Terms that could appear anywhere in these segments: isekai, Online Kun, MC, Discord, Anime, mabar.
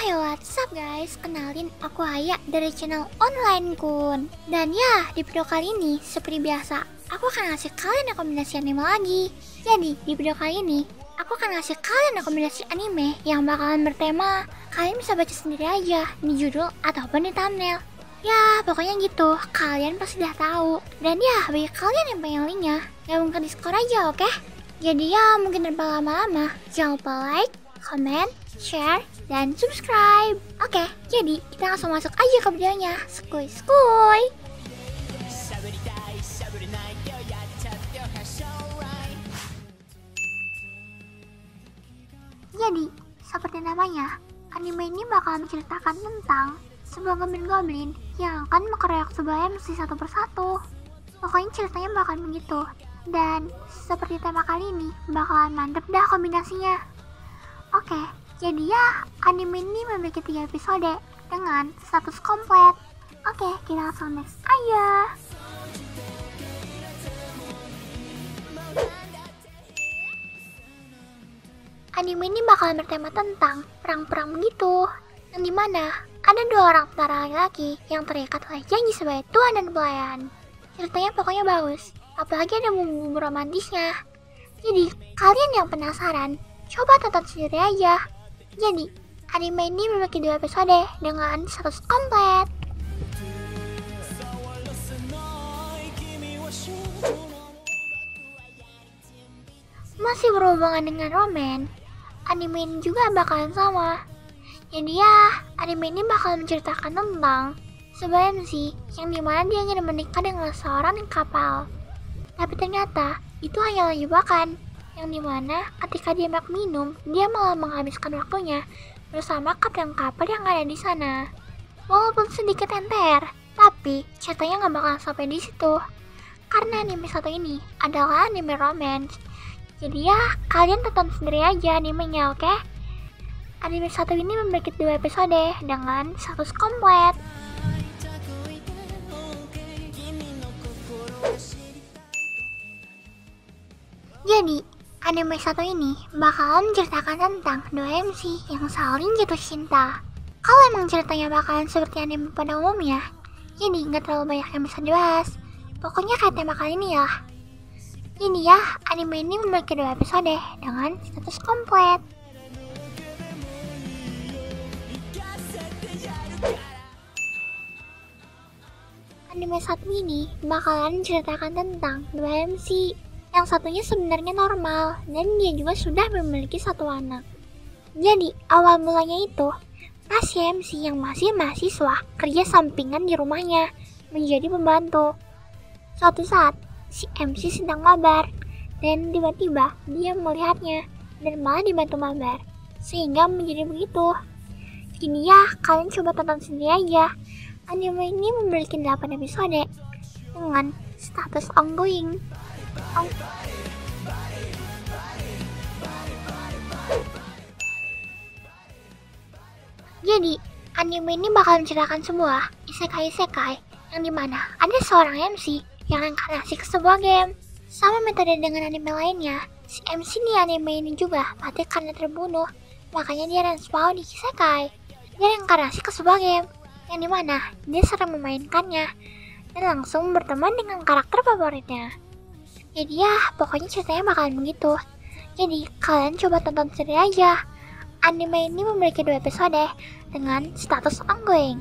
Hai, what's up guys? Kenalin, aku Haya dari channel Online Kun. Dan ya, di video kali ini seperti biasa, aku akan ngasih kalian rekomendasi anime lagi. Jadi, di video kali ini aku akan ngasih kalian rekomendasi anime yang bakalan bertema. Kalian bisa baca sendiri aja di judul ataupun di thumbnail. Ya, pokoknya gitu, kalian pasti udah tahu. Dan ya, bagi kalian yang pengen linknya, gabung ke Discord aja, oke? Jadi ya, mungkin tanpa lama-lama, jangan lupa like, comment, share, dan subscribe. Oke, jadi kita langsung masuk aja ke videonya. Skuy-skuy. Jadi, seperti namanya, anime ini bakal menceritakan tentang sebuah goblin-goblin yang akan mengeroyok sebuah MC satu persatu. Pokoknya ceritanya bakal begitu. Dan seperti tema kali ini, bakalan mantep dah kombinasinya. Oke, jadi ya, anime ini memiliki 3 episode dengan status komplit. Oke, kita langsung next aja. Anime ini bakal bertema tentang perang-perang begitu, yang dimana ada 2 orang tentara laki-laki yang terikat oleh janji sebagai tuan dan pelayan. Ceritanya pokoknya bagus, apalagi ada bumbu-bumbu romantisnya. Jadi, kalian yang penasaran, coba tonton sendiri aja. Jadi, anime ini memiliki 2 episode dengan status komplit. Masih berhubungan dengan roman, anime ini juga bakalan sama. Jadi ya, anime ini bakal menceritakan tentang sebuah MC yang dimana dia ingin menikah dengan seorang kapal. Tapi ternyata, itu hanyalah jebakan, yang dimana ketika dia hendak minum, dia malah menghabiskan waktunya bersama kapten kapal yang ada di sana. Walaupun sedikit enter, tapi ceritanya nggak bakal sampai di situ, karena anime satu ini adalah anime romance. Jadi ya, kalian tonton sendiri aja animenya, oke? Anime satu ini memiliki 2 episode dengan status komplit. Jadi, anime satu ini bakalan menceritakan tentang 2 MC yang saling jatuh cinta. Kalau emang ceritanya bakalan seperti anime pada umumnya, jadi nggak terlalu banyak yang bisa dibahas. Pokoknya kayak tema kali ini ya. Jadi ya, anime ini memiliki 2 episode dengan status komplit. Anime satu ini bakalan menceritakan tentang 2 MC. Yang satunya sebenarnya normal, dan dia juga sudah memiliki satu anak. Jadi, awal mulanya itu, pas MC yang masih mahasiswa kerja sampingan di rumahnya, menjadi pembantu. Suatu saat, si MC sedang mabar, dan tiba-tiba dia melihatnya, dan malah dibantu mabar, sehingga menjadi begitu. Jadi ya, kalian coba tonton sendiri aja. Anime ini memiliki 8 episode, dengan status ongoing. Jadi, anime ini bakal menceritakan semua isekai-isekai yang dimana ada seorang MC yang reinkarnasi ke sebuah game. Sama metode dengan anime lainnya, si MC di anime ini juga mati karena terbunuh, makanya dia respawn di isekai. Dia reinkarnasi ke sebuah game yang dimana dia sering memainkannya dan langsung berteman dengan karakter favoritnya. Jadi ya, pokoknya ceritanya bakalan begitu. Jadi, kalian coba tonton sendiri aja. Anime ini memiliki 2 episode dengan status ongoing.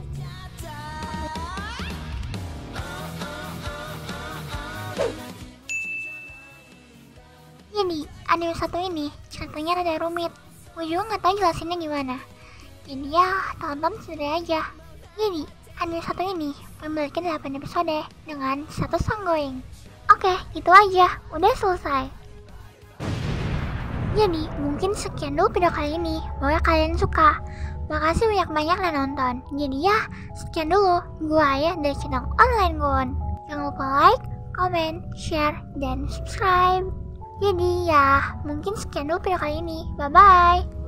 Jadi, anime satu ini ceritanya rada rumit. Gue juga nggak tahu jelasinnya gimana. Jadi ya, tonton sendiri aja. Jadi, anime satu ini memiliki 8 episode dengan status ongoing. Oke, itu aja. Udah selesai. Jadi, mungkin sekian dulu video kali ini. Semoga kalian suka. Makasih banyak-banyak udah nonton. Jadi ya, sekian dulu. Gue Ayah dari channel Online Kun. Jangan lupa like, comment, share, dan subscribe. Jadi ya, mungkin sekian dulu video kali ini. Bye-bye.